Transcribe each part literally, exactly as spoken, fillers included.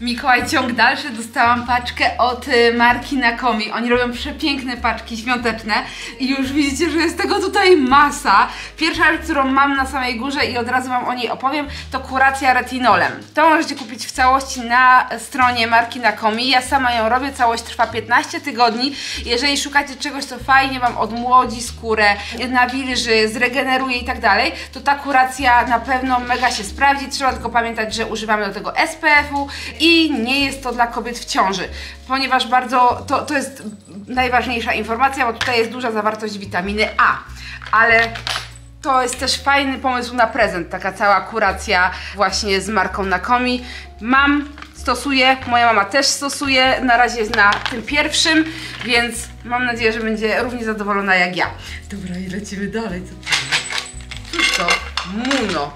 Mikołaj, ciąg dalszy. Dostałam paczkę od marki Nacomi. Oni robią przepiękne paczki świąteczne i już widzicie, że jest tego tutaj masa. Pierwsza rzecz, którą mam na samej górze i od razu Wam o niej opowiem, to kuracja retinolem. To możecie kupić w całości na stronie marki Nacomi. Ja sama ją robię, całość trwa piętnaście tygodni. Jeżeli szukacie czegoś, co fajnie Wam odmłodzi skórę, nawilży, zregeneruje i tak dalej, to ta kuracja na pewno mega się sprawdzi. Trzeba tylko pamiętać, że używamy do tego S P F u i nie jest to dla kobiet w ciąży, ponieważ bardzo, to, to jest najważniejsza informacja, bo tutaj jest duża zawartość witaminy A, ale to jest też fajny pomysł na prezent, taka cała kuracja właśnie z marką Nacomi. Mam, stosuję, moja mama też stosuje, na razie jest na tym pierwszym, więc mam nadzieję, że będzie równie zadowolona jak ja. Dobra, i lecimy dalej. Co to? Cóż to? Muno.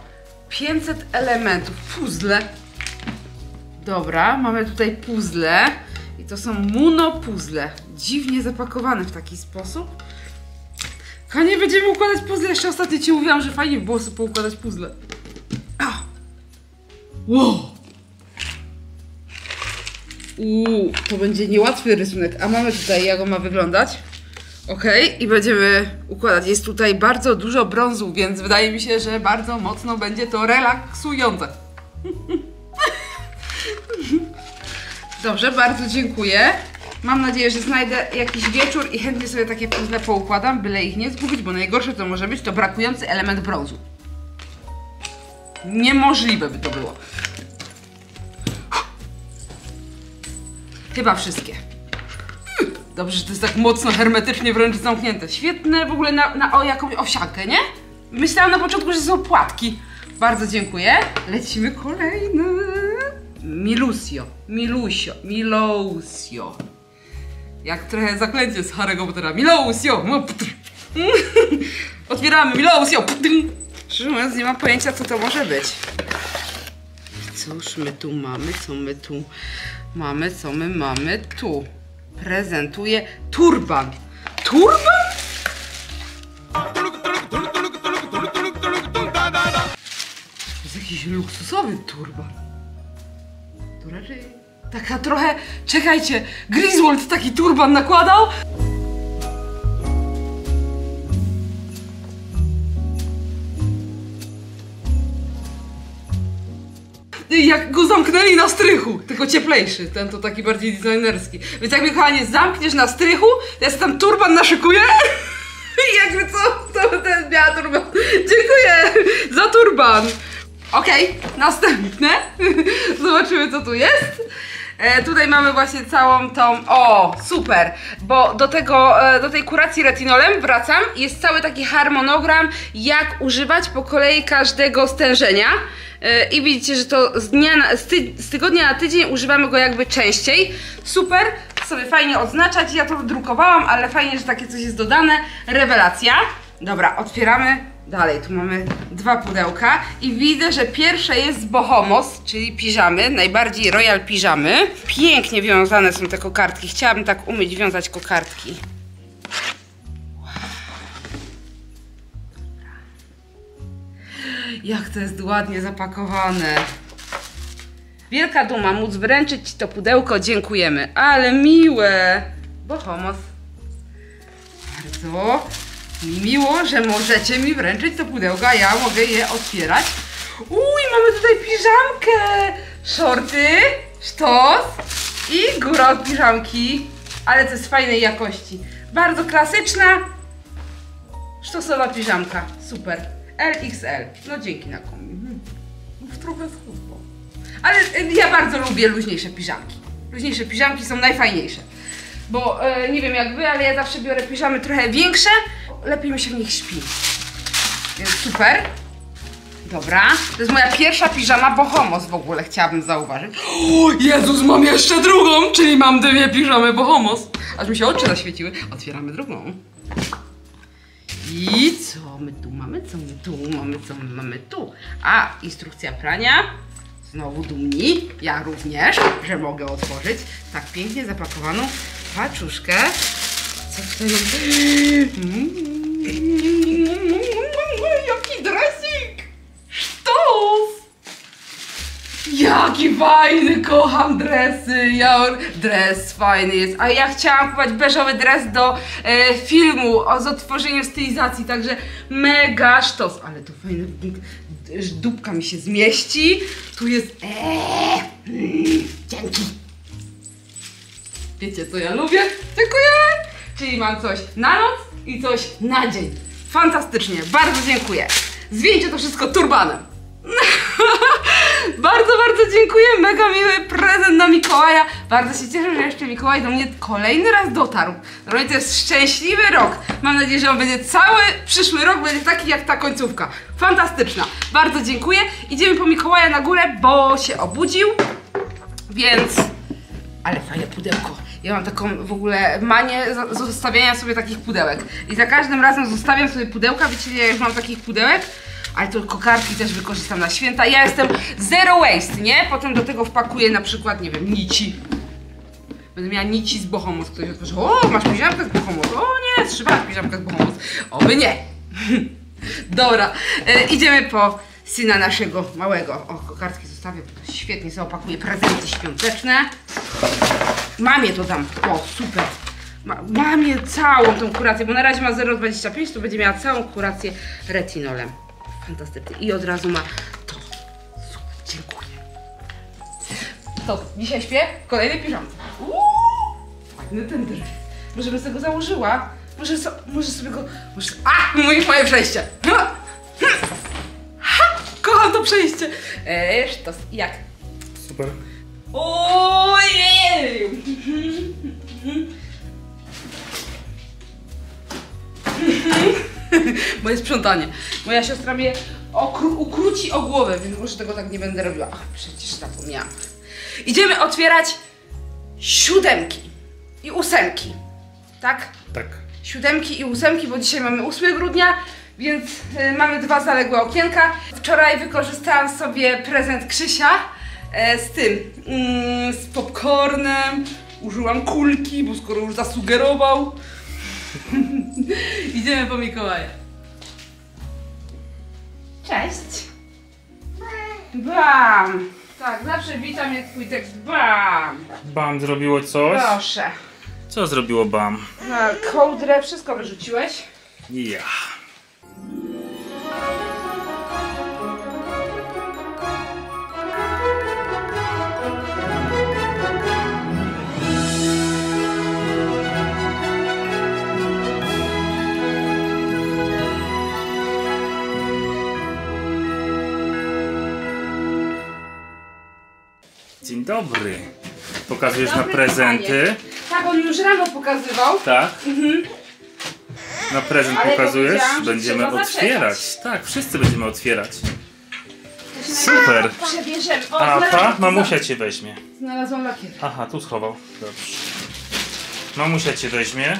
pięćset elementów. Puzzle. Dobra, mamy tutaj puzzle i to są monopuzzle, dziwnie zapakowane w taki sposób. Kochanie, będziemy układać puzzle, jeszcze ostatnio Ci mówiłam, że fajnie było sobie poukładać puzzle. Oh. Wow. Uuu, to będzie niełatwy rysunek, a mamy tutaj jak on ma wyglądać. Ok, i będziemy układać. Jest tutaj bardzo dużo brązu, więc wydaje mi się, że bardzo mocno będzie to relaksujące. Dobrze, bardzo dziękuję. Mam nadzieję, że znajdę jakiś wieczór i chętnie sobie takie puzzle poukładam, byle ich nie zgubić, bo najgorsze to może być to brakujący element brązu. Niemożliwe by to było. Chyba wszystkie. Dobrze, że to jest tak mocno hermetycznie wręcz zamknięte. Świetne w ogóle na, na o, jakąś owsiankę, nie? Myślałam na początku, że są płatki. Bardzo dziękuję. Lecimy kolejne. Milusio, Milusio, Milousio. Jak trochę zaklęcie z Harry'ego Pottera. Milousio! Otwieramy Milousio! Szczerze mówiąc, nie mam pojęcia, co to może być. Cóż my tu mamy, co my tu mamy, co my mamy tu. Prezentuję turban. Turban? To jest jakiś luksusowy turban. To raczej taka trochę... Czekajcie, Griswold taki turban nakładał? Jak go zamknęli na strychu, tylko cieplejszy, ten to taki bardziej designerski. Więc jak mnie, kochanie, zamkniesz na strychu, ja sobie tam turban naszykuję i jakby co, to ten miała turban. Dziękuję za turban. Okej, okay, następne. Zobaczymy, co tu jest. E, tutaj mamy właśnie całą tą... O, super! Bo do tego, e, do tej kuracji retinolem, wracam, jest cały taki harmonogram, jak używać po kolei każdego stężenia. E, I widzicie, że to z, dnia na, z, ty, z tygodnia na tydzień używamy go jakby częściej. Super! Sobie fajnie odznaczać. Ja to drukowałam, ale fajnie, że takie coś jest dodane. Rewelacja. Dobra, otwieramy. Dalej, tu mamy dwa pudełka i widzę, że pierwsze jest z Boho Moss, czyli piżamy, najbardziej royal piżamy. Pięknie wiązane są te kokardki, chciałabym tak umieć wiązać kokardki. Wow. Jak to jest ładnie zapakowane. Wielka duma móc wręczyć Ci to pudełko, dziękujemy. Ale miłe! Boho Moss. Bardzo miło, że możecie mi wręczyć to pudełka, ja mogę je otwierać. Uj, mamy tutaj piżamkę, shorty, sztos i góra od piżamki, ale to jest fajnej jakości. Bardzo klasyczna, sztosowa piżamka, super, L X L, no dzięki Nacomi. W trochę schudło. Ale ja bardzo lubię luźniejsze piżamki, luźniejsze piżamki są najfajniejsze. Bo e, nie wiem jak wy, ale ja zawsze biorę piżamy trochę większe, lepiej mi się w nich śpi. Więc super. Dobra, to jest moja pierwsza piżama Boho Moss w ogóle, chciałabym zauważyć. O, Jezus, mam jeszcze drugą, czyli mam dwie piżamy Boho Moss. Aż mi się oczy zaświeciły. Otwieramy drugą. I co my tu mamy, co my tu mamy, co my mamy tu? A, instrukcja prania. Znowu dumni, ja również, że mogę otworzyć tak pięknie zapakowaną paczuszkę. Co tutaj jest? Jaki dresik! Sztos! Jaki fajny, kocham dresy. Ja, dres fajny jest. A ja chciałam kupować beżowy dres do e, filmu o, z odtworzeniem stylizacji, także mega sztos. Ale to fajne, dupka mi się zmieści. Tu jest... Eee, dzięki. Wiecie, co ja lubię? Dziękuję. Czyli mam coś na noc i coś na dzień. Fantastycznie, bardzo dziękuję. Zwieńczę to wszystko turbanem. Bardzo, bardzo dziękuję, mega miły prezent na Mikołaja. Bardzo się cieszę, że jeszcze Mikołaj do mnie kolejny raz dotarł. Drodzy, to jest szczęśliwy rok. Mam nadzieję, że on będzie cały przyszły rok, będzie taki jak ta końcówka. Fantastyczna, bardzo dziękuję. Idziemy po Mikołaja na górę, bo się obudził. Więc... Ale fajne pudełko. Ja mam taką w ogóle manię zostawiania sobie takich pudełek. I za każdym razem zostawiam sobie pudełka, wiecie, ja już mam takich pudełek. Ale to kokardki też wykorzystam na święta. Ja jestem zero waste, nie? Potem do tego wpakuję na przykład, nie wiem, nici. Będę miała nici z Boho Moss. Ktoś otworzy, o, masz piżamkę z Boho Moss. O nie, trzymałam piżamkę z Boho Moss. Oby nie. Dobra, e, idziemy po syna naszego małego. O, kokardki zostawię, bo to świetnie zaopakuję prezenty świąteczne. Mamie to dam. O, super. Ma, mamie całą tą kurację, bo na razie ma zero przecinek dwadzieścia pięć, to będzie miała całą kurację retinolem. Fantastycznie. I od razu ma to. Super, dziękuję. To dzisiaj śpię w kolejnej piżamce. Fajny ten dres. Może bym sobie go założyła. Może, so, może sobie go... Może... A! Moje, moje przejście! Ha! Ha! Kocham to przejście! Eee, sztos. Jak? Super. Ojej! Moje sprzątanie. Moja siostra mnie ukróci o głowę, więc może tego tak nie będę robiła. Ach, przecież zapomniałam. Idziemy otwierać siódemki i ósemki. Tak? Tak. Siódemki i ósemki, bo dzisiaj mamy ósmego grudnia, więc y, mamy dwa zaległe okienka. Wczoraj wykorzystałam sobie prezent Krzysia y, z tym, y, z popcornem. Użyłam kulki, bo skoro już zasugerował. Idziemy po Mikołaja. Cześć. Bam. Tak, zawsze witam mnie twój tekst. Bam. Bam zrobiło coś. Proszę. Co zrobiło bam? Na kołdrę wszystko wyrzuciłeś. Ja. Yeah. Dzień dobry. Pokazujesz dobry na prezenty. Panie. Tak, on już rano pokazywał. Tak. Mhm. Na prezent ale pokazujesz. Będziemy otwierać. Zaczekać. Tak, wszyscy będziemy otwierać. Super. O, a pa, mamusia cię weźmie. Znalazłam lakier. Aha, tu schował. Dobrze. Mamusia cię weźmie.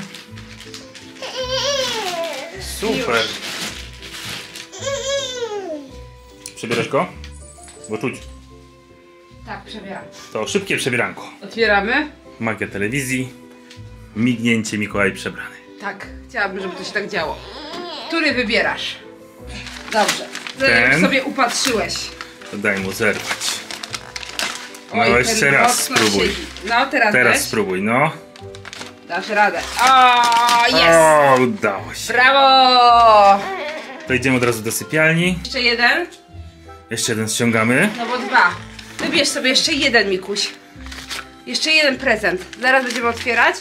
Super. Już. Przebierzesz go? Bo czuć. Tak, przebieram. To szybkie przebieranko. Otwieramy. Magia telewizji. Mignięcie, Mikołaj przebrany. Tak, chciałabym, żeby to się tak działo. Który wybierasz? Dobrze. Ten sobie upatrzyłeś. To daj mu zerwać. No oj, jeszcze raz spróbuj. Się... No teraz Teraz weź. Spróbuj, no. Dasz radę. O, jest! O, udało się. Brawo! To idziemy od razu do sypialni. Jeszcze jeden. Jeszcze jeden ściągamy. No bo dwa. Wybierz sobie jeszcze jeden, Mikuś. Jeszcze jeden prezent. Zaraz będziemy otwierać.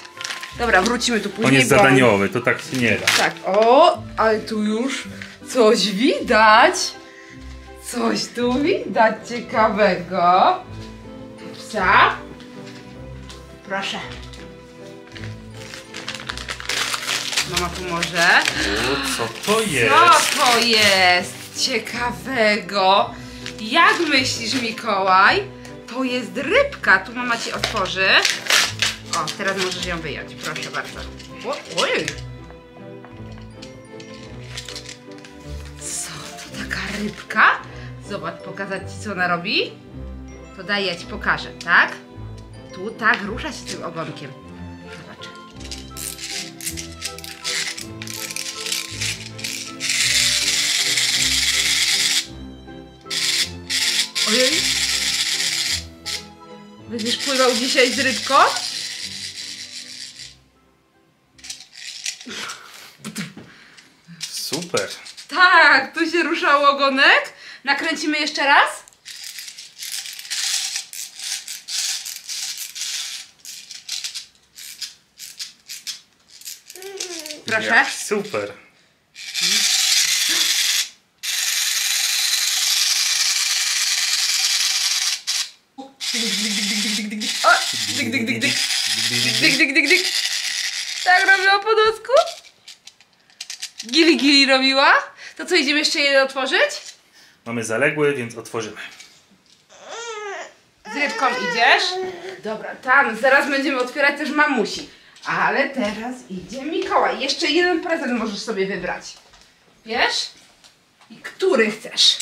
Dobra, wrócimy tu później. On jest zadaniowy, to tak się nie da. Tak, o, ale tu już coś widać. Coś tu widać ciekawego. Psa. Proszę. Mama pomoże. O, co to jest? Co to jest ciekawego? Jak myślisz, Mikołaj? To jest rybka. Tu mama ci otworzy. O, teraz możesz ją wyjąć. Proszę bardzo. O, oj. Co to taka rybka? Zobacz, pokazać ci, co ona robi. To daj, ja ci pokażę, tak? Tu tak rusza się tym ogonkiem. Zobacz. Ojej. Będziesz pływał dzisiaj z rybką? Super. Tak, tu się ruszał ogonek. Nakręcimy jeszcze raz. Proszę. Jak super. O, dyk, dyk, dyk, dyk. Dyk, dyk, dyk, dyk. Tak robiła po dosku? Gili, gili robiła? To co, idziemy jeszcze jeden otworzyć? Mamy zaległy, więc otworzymy. Z rybką idziesz? Dobra, tam zaraz będziemy otwierać też mamusi. Ale teraz idzie Mikołaj. Jeszcze jeden prezent możesz sobie wybrać. Wiesz? I który chcesz?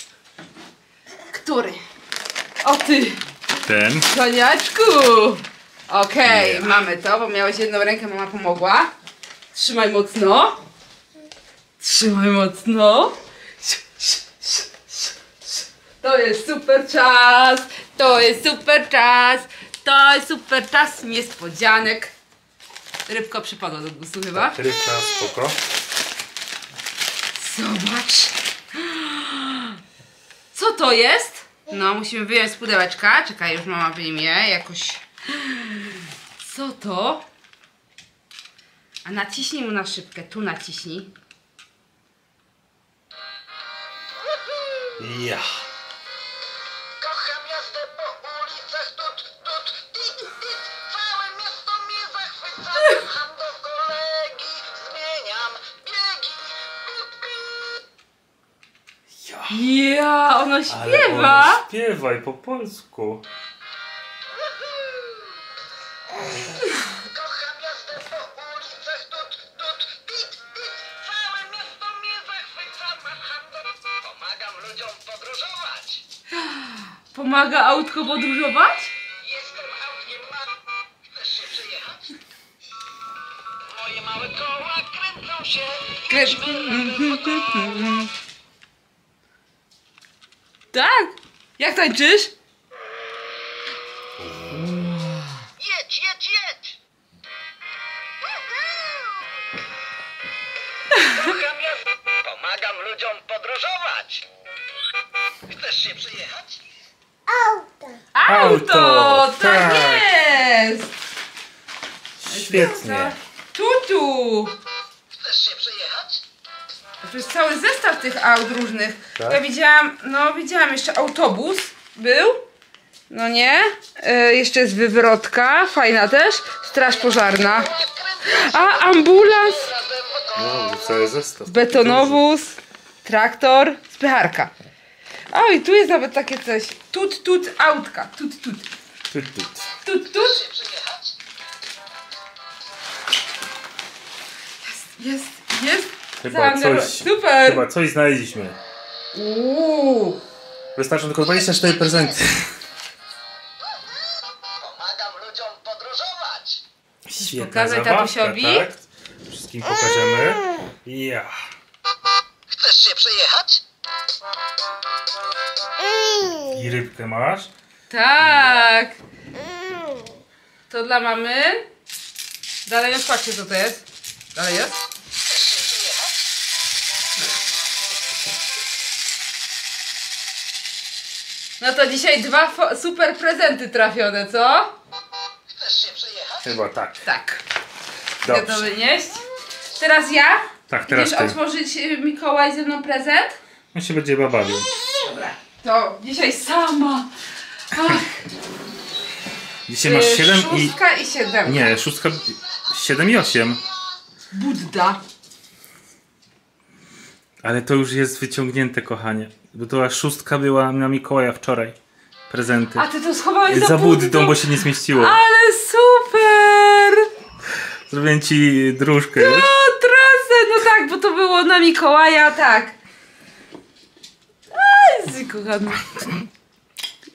Który? O ty! Ten. Koniaczku! Okej, okay, mamy to, bo miałeś jedną rękę, mama pomogła. Trzymaj mocno. Trzymaj mocno. To jest super czas. To jest super czas. To jest super czas niespodzianek. Rybko przypadła do gustu chyba. Tak, rybka, spoko. Zobacz. Co to jest? No, musimy wyjąć z pudełeczka. Czekaj, już mama wyjmie jakoś. Co to? A naciśnij mu na szybkę. Tu naciśnij. Ja. Kocham jazdę po ulicach. Tut, tut, tit, tit. Całe miasto mnie zachwyca. Kocham do kolegi. Zmieniam biegi. Ja. Ja, ona śpiewa. Ale ona śpiewaj po polsku. Pomaga autko podróżować? Jestem autkiem, chcesz się przejechać? Moje małe koła kręcą się. Tak? Jak tańczysz? Jedź, jedź, jedź! Pomagam ludziom podróżować. Chcesz się przejechać? Auto! Auto! Auto tak, tak jest! Świetnie! Tutu! Chcesz się przejechać? To jest cały zestaw tych aut różnych. Tak? Ja widziałam, no widziałam jeszcze autobus był. No nie? Yy, jeszcze jest wywrotka, fajna też. Straż pożarna. A, ambulans! No, cały zestaw. Betonowóz, traktor, spycharka. O, i tu jest nawet takie coś. Tut, tut, autka. Tut, tut. Tut, tut. Tut, tut. Jest, jest, jest. Chyba coś, super. Chyba coś znaleźliśmy. Uuu. Wystarczą tylko dwadzieścia cztery prezenty. Pomagam ludziom podróżować. Świetna pokazać tatusiowi. Tak. Wszystkim pokażemy. Ja. Chcesz się przejechać? I rybkę masz? Tak. To dla mamy. Dalej jest, patrzcie co to jest. Dalej jest. No to dzisiaj dwa super prezenty trafione, co? Chcesz się przejechać? Chyba tak. Tak. Dobrze. Chcę to wynieść. Teraz ja? Tak, teraz ty. Chcesz otworzyć Mikołaj ze mną prezent? On się będzie bawił. Dobra. To dzisiaj sama. Ach. Dzisiaj masz siedem i... Szóstka i siedem. Nie, szóstka... Siedem i osiem. Budda. Ale to już jest wyciągnięte, kochanie. Bo to szóstka była na Mikołaja wczoraj. Prezenty. A ty to schowałeś za, za buddą, buddą, bo się nie zmieściło. Ale super! Zrobię ci dróżkę. No, trasę! No tak, bo to było na Mikołaja, tak. Kochana.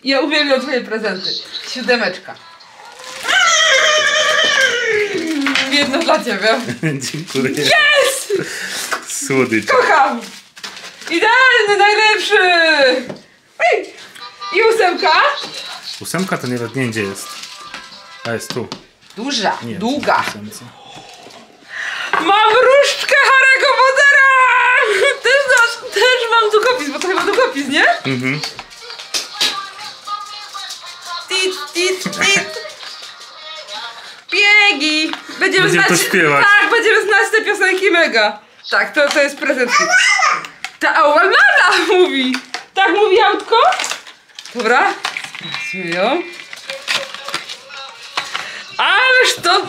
Ja uwielbiam twoje prezenty. Siódemeczka. Jedno dla ciebie. Dziękuję. Yes! Słodycz. Kocham. Idealny, najlepszy. I ósemka. Ósemka to nie wiem gdzie jest. A jest tu. Duża, nie, długa. Mam różdżkę Harry'ego Pottera! Też, też mam długopis, bo to chyba długopis, nie? Mhm. Tit, tit, tit. Biegi! Będziemy, będziemy znać... śpiewać. Tak, będziemy znać te piosenki mega. Tak, to, to jest prezent. Ta Aumana mówi. Tak mówi autko? Dobra. Sprawdźmy ją. Ależ to...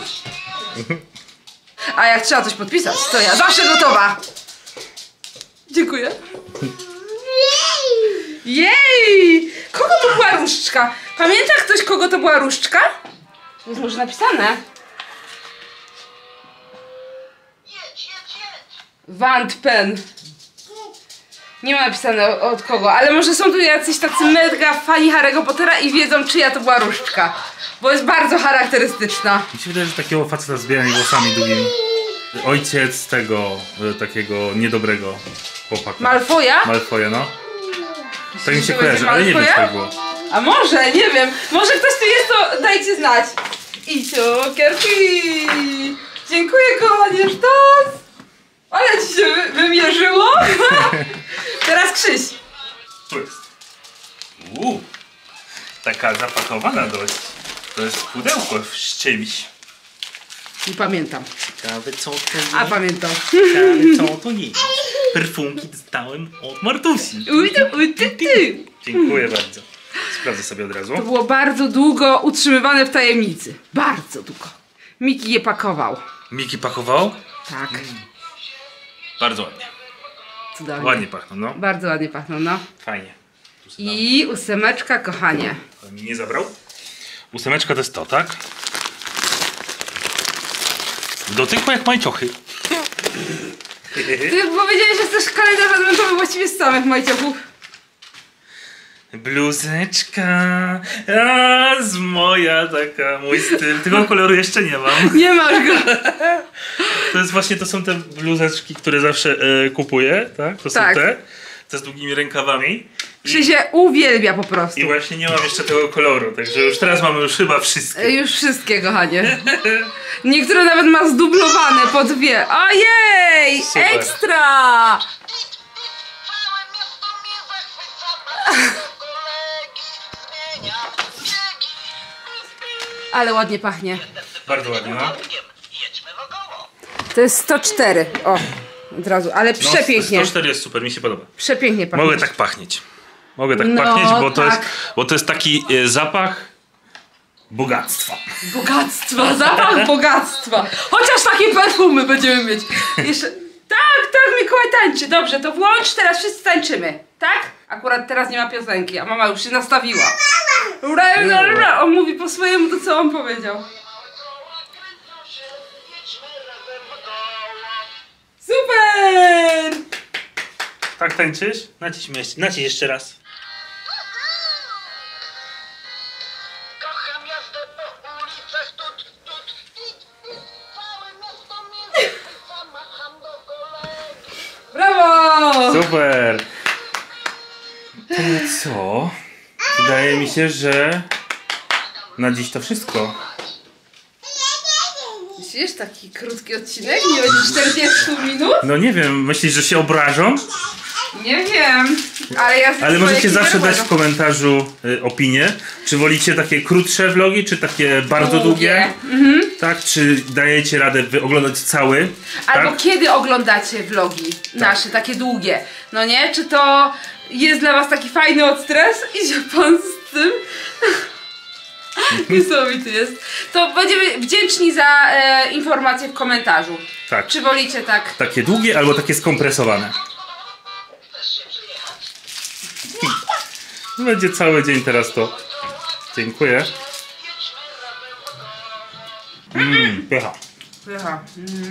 A jak trzeba coś podpisać, to ja zawsze gotowa. Dziękuję. Jej! Kogo to była różdżka? Pamięta ktoś, kogo to była różdżka? To jest może napisane. Van Pen. Nie ma napisane od kogo, ale może są tu jacyś tacy mega fani Harry'ego Pottera i wiedzą, czyja to była różdżka. Bo jest bardzo charakterystyczna. Mi się wydaje, że takiego faceta z białymi włosami długimi. Ojciec tego takiego niedobrego chłopaka. Malfoya? Malfoya, no. To mi się kojarzy, ale nie wiem, co tak było. A może, nie wiem. Może ktoś tu jest, to dajcie znać. I cukierki. Dziękuję, kochanie, sztos. Ale ci się wy wymierzyło. Teraz Krzyś. Tu jest. Uuu. Taka zapakowana dość. To jest pudełko z czymś. Nie pamiętam. Ciekawe co to jest. A pamiętam. Ciekawe co to jest. Perfumki dostałem od Martusi. Uj, uj, ty, ty. Dziękuję bardzo. Sprawdzę sobie od razu. To było bardzo długo utrzymywane w tajemnicy. Bardzo długo. Miki je pakował. Miki pakował? Tak. Mm. Bardzo ładnie. Cudownie. Ładnie pachną, no. Bardzo ładnie pachną, no. Fajnie. I ósemeczka, kochanie. Ale mi nie zabrał. Ósemeczka to jest to, tak? Do tyłu jak majciochy. Ty powiedziałeś, że chcesz kalendarz adwentowy właściwie z samych majciochów. Bluzeczka, a z moja taka, mój styl. Tego koloru jeszcze nie mam. Nie masz go. To jest właśnie, to są te bluzeczki, które zawsze e, kupuję, tak? To tak. są te, te z długimi rękawami. Czy się uwielbia po prostu. I właśnie nie mam jeszcze tego koloru, także już teraz mamy już chyba wszystkie. Już wszystkie, kochanie. Niektóre nawet ma zdublowane po dwie. Ojej, super. Ekstra! Ale ładnie pachnie. Bardzo ładnie, no. To jest sto cztery. O, od razu, ale przepięknie. No, sto cztery jest super, mi się podoba. Przepięknie pachnie. Mogę tak pachnieć. Mogę tak no, pachnieć, bo, tak. To jest, bo to jest taki e, zapach bogactwa. Bogactwa, zapach bogactwa. Chociaż takie perfumy będziemy mieć. Jeszcze... Tak, tak, Mikołaj tańczy. Dobrze, to włącz, teraz wszyscy tańczymy. Tak? Akurat teraz nie ma piosenki, a mama już się nastawiła. On mówi po swojemu to, co on powiedział. Super! Tak tańczysz? Naciśnij naciś jeszcze raz. Kocham jazdę po ulicach, tut, tut, tut, całe miasto między sama do. Brawo! Super! To co? Wydaje mi się, że na dziś to wszystko. Myślisz, taki krótki odcinek? Nie będzie czterdziestu minut? No nie wiem, myślisz, że się obrażą? Nie wiem, ale ja... Ale możecie zawsze dać w komentarzu y, opinię. Czy wolicie takie krótsze vlogi, czy takie bardzo długie? Mhm. Tak, czy dajecie radę oglądać cały? Albo tak? Kiedy oglądacie vlogi nasze, tak. Takie długie? No nie? Czy to jest dla was taki fajny odstres? Idzie pan z tym? Niesamowity jest. To będziemy wdzięczni za e, informacje w komentarzu. Tak. Czy wolicie tak? Takie długie albo takie skompresowane? Będzie cały dzień teraz to. Dziękuję. Mmm, pycha. Pycha. Mm.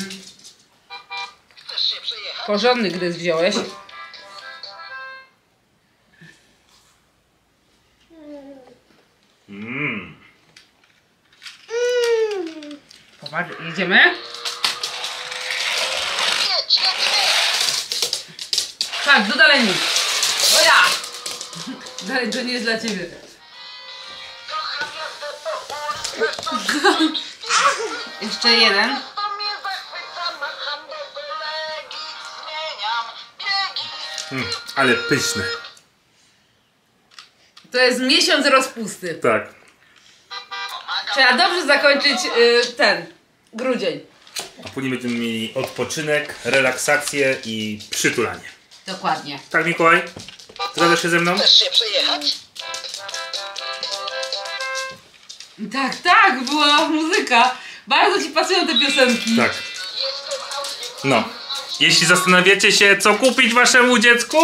Porządny gryz wziąłeś. Mmm. Poważnie, jedziemy? Tak, do dalej nic. O ja! Dalej to nie jest dla ciebie. Jeszcze jeden. Mm, ale pyszny. To jest miesiąc rozpusty. Tak. Trzeba dobrze zakończyć y, ten grudzień. A później będziemy mieli odpoczynek, relaksację i przytulanie. Dokładnie. Tak, Mikołaj? Zgadzasz się ze mną? Chcesz się przejechać? Tak, tak, była muzyka. Bardzo ci pasują te piosenki. Tak. No. Jeśli zastanawiacie się, co kupić waszemu dziecku,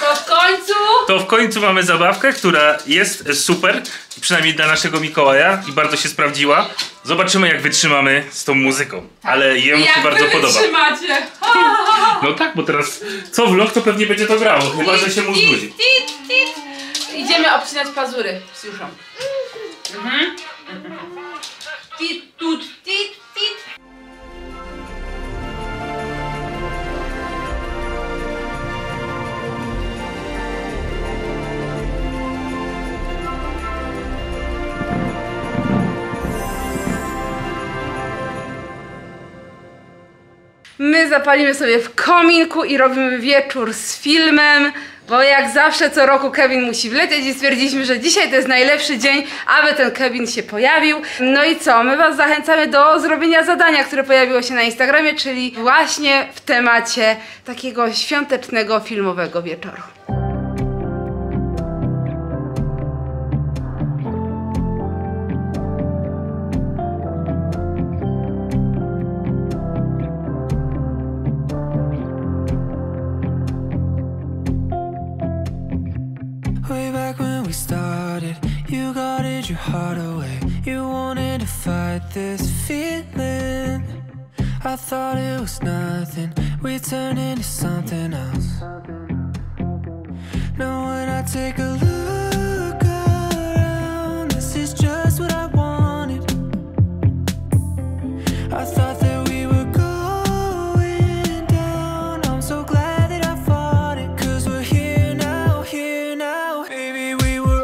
to w końcu to w końcu mamy zabawkę, która jest super, przynajmniej dla naszego Mikołaja, i bardzo się sprawdziła. Zobaczymy, jak wytrzymamy z tą muzyką, tak. Ale jemu się bardzo podoba. No tak, bo teraz co vlog, to pewnie będzie to grało, chyba że się mu znudzi. Idziemy obcinać pazury z Juszą. Mhm. Tit, tut, tit, tit. My zapalimy sobie w kominku i robimy wieczór z filmem, bo jak zawsze co roku Kevin musi wlecieć i stwierdziliśmy, że dzisiaj to jest najlepszy dzień, aby ten Kevin się pojawił. No i co? My was zachęcamy do zrobienia zadania, które pojawiło się na Instagramie, czyli właśnie w temacie takiego świątecznego filmowego wieczoru. Your heart away, you wanted to fight this feeling. I thought it was nothing, we turned into something else. Now when I take a look around, this is just what I wanted. I thought that we were going down, I'm so glad that I fought it, cause we're here now, here now. Baby, we were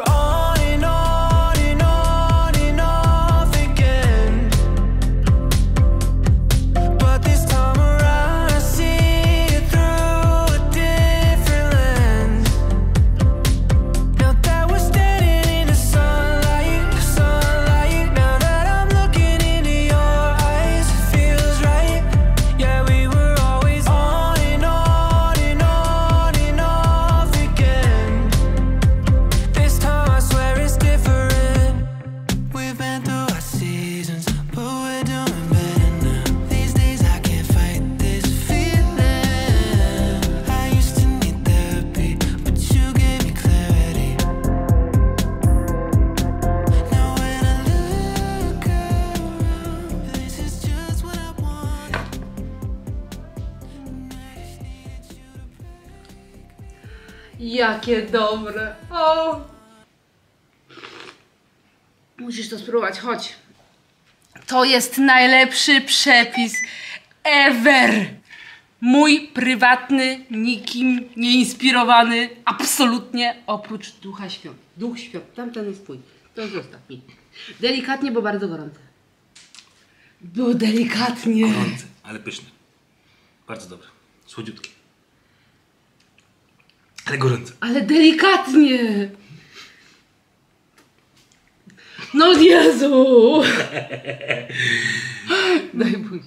jakie dobre. O! Musisz to spróbować, chodź. To jest najlepszy przepis ever. Mój prywatny, nikim nieinspirowany, absolutnie, oprócz Ducha Świąt. Duch Świąt, tamten jest twój. To zostaw mi. Delikatnie, bo bardzo gorące. Było delikatnie. Gorące, ale pyszne. Bardzo dobre. Słodziutkie. Ale gorąco. Ale delikatnie. No Jezu. Daj buzi.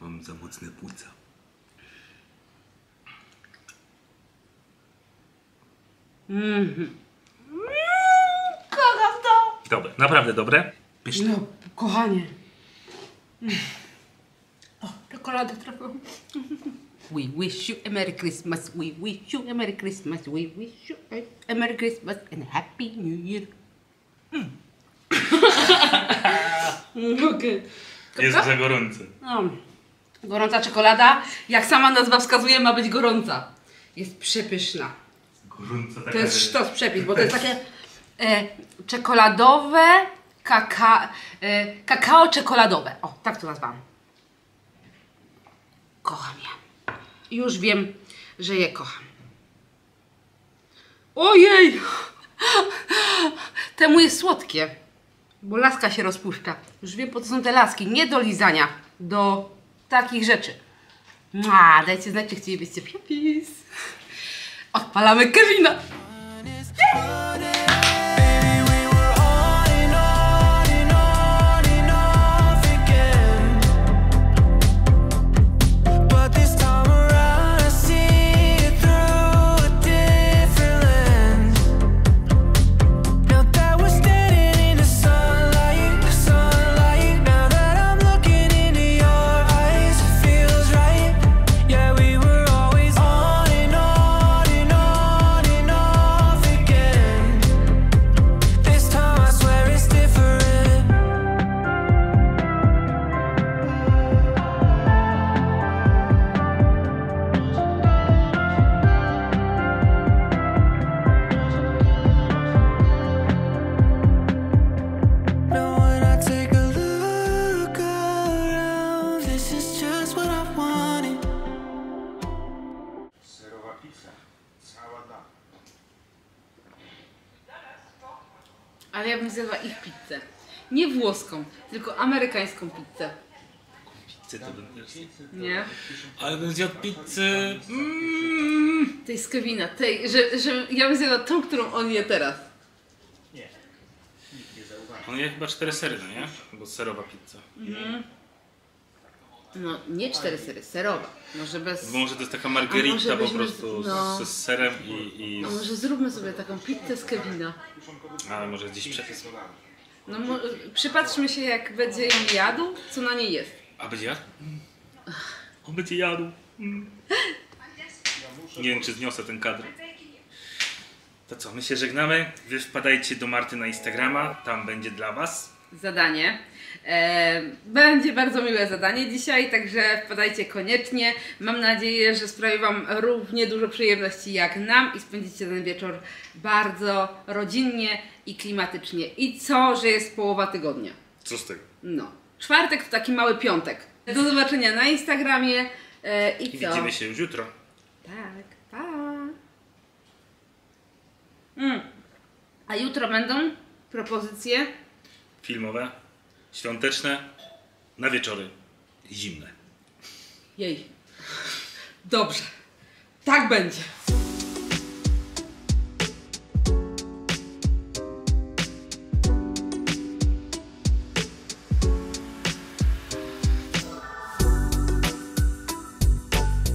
Mam za mocne płuca. Mm. Kocham to. Dobre, naprawdę dobre. Pyszne. No, kochanie. O, czekoladę trafiłam. We wish you a Merry Christmas, we wish you a Merry Christmas, we wish you a Merry Christmas and a Happy New Year. Mm. Okay. Jest za gorące. No. Gorąca czekolada, jak sama nazwa wskazuje, ma być gorąca. Jest przepyszna. Gorąca taka. To jest sztos przepis, bo to jest takie e, czekoladowe, kaka, e, kakao czekoladowe. O, tak to nazwałam. Kocham je. Już wiem, że je kocham. Ojej! Temu jest słodkie. Bo laska się rozpuszcza. Już wiem, po co są te laski. Nie do lizania. Do takich rzeczy. Ma, dajcie znać, czy chcielibyście przepis. Odpalamy Kevina. Ale ja bym zjadła ich pizzę. Nie włoską, tylko amerykańską pizzę. Pizzę to bym nie. Ale bym zjadł pizzę... Mm. Tej z Kevina, tej, że, że ja bym zjadła tą, którą on je teraz. Nie. Nikt nie zauważy. On je chyba cztery sery, no nie? Bo serowa pizza. Mhm. No nie cztery sery, serowa. Może bez... Bo może to jest taka margherita po prostu z, no. z serem i... i... No może zróbmy sobie taką pizzę z Kevina. Ale może gdzieś przepis. No mo... przypatrzmy się, jak będzie ją jadł, co na niej jest. A będzie jadł? Mm. On będzie jadł. Mm. Nie wiem, czy zniosę ten kadr. To co, my się żegnamy. Wy wpadajcie do Marty na Instagrama, tam będzie dla was zadanie. Będzie bardzo miłe zadanie dzisiaj, także wpadajcie koniecznie. Mam nadzieję, że sprawi wam równie dużo przyjemności jak nam i spędzicie ten wieczór bardzo rodzinnie i klimatycznie. I co, że jest połowa tygodnia. Co z tego? No. Czwartek w taki mały piątek. Do zobaczenia na Instagramie. I, I co? Widzimy się już jutro. Tak, pa! Mm. A jutro będą propozycje filmowe, świąteczne, na wieczory, zimne. Jej. Dobrze. Tak będzie.